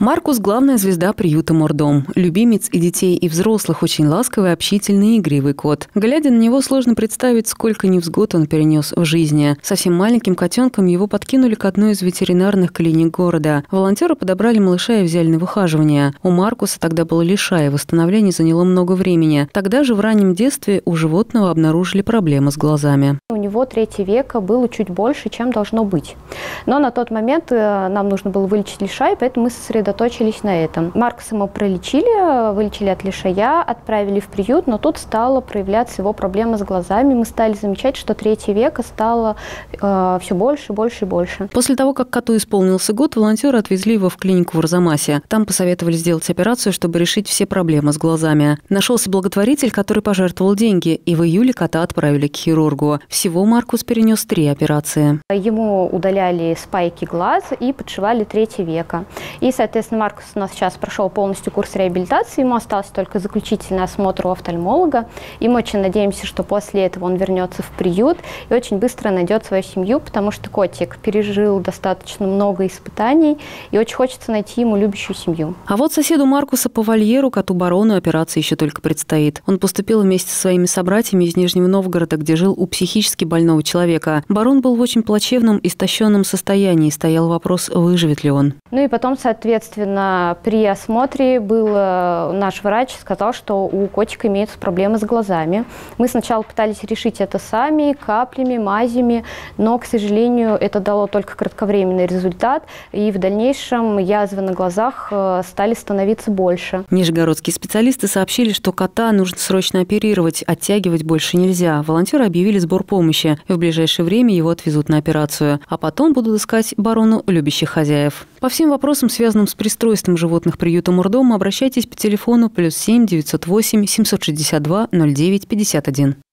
Маркус – главная звезда приюта Мордом. Любимец и детей, и взрослых, очень ласковый, общительный и игривый кот. Глядя на него, сложно представить, сколько невзгод он перенес в жизни. Совсем маленьким котенком его подкинули к одной из ветеринарных клиник города. Волонтеры подобрали малыша и взяли на выхаживание. У Маркуса тогда было лишай, и восстановление заняло много времени. Тогда же в раннем детстве у животного обнаружили проблемы с глазами. У него 3 века было чуть больше, чем должно быть. Но на тот момент нам нужно было вылечить лишай, поэтому мы сосредоточились на этом. Маркуса мы пролечили, вылечили от лишая, отправили в приют, но тут стала проявляться его проблема с глазами. Мы стали замечать, что 3 века стало все больше, больше и больше. После того, как коту исполнился год, волонтеры отвезли его в клинику в Арзамасе. Там посоветовали сделать операцию, чтобы решить все проблемы с глазами. Нашелся благотворитель, который пожертвовал деньги, и в июле кота отправили к хирургу. Всего Маркус перенес 3 операции. Ему удаляли спайки глаз и подшивали 3 века. И, соответственно, Маркус у нас сейчас прошел полностью курс реабилитации, ему остался только заключительный осмотр у офтальмолога. И мы очень надеемся, что после этого он вернется в приют и очень быстро найдет свою семью, потому что котик пережил достаточно много испытаний, и очень хочется найти ему любящую семью. А вот соседу Маркуса по вольеру, коту Барону, операция еще только предстоит. Он поступил вместе со своими собратьями из Нижнего Новгорода, где жил у психически больного человека. Барон был в очень плачевном, истощенном состоянии, стоял вопрос, выживет ли он. Ну и потом, соответственно, при осмотре был наш врач, сказал, что у котика имеются проблемы с глазами. Мы сначала пытались решить это сами, каплями, мазями, но, к сожалению, это дало только кратковременный результат, и в дальнейшем язвы на глазах стали становиться больше. Нижегородские специалисты сообщили, что кота нужно срочно оперировать, оттягивать больше нельзя. Волонтеры объявили сбор помощи, и в ближайшее время его отвезут на операцию, а потом будут искать Барону любящих хозяев. По всем вопросам, связанным с пристройством животных приюта Мурдом, обращайтесь по телефону +7 908 762 09 51.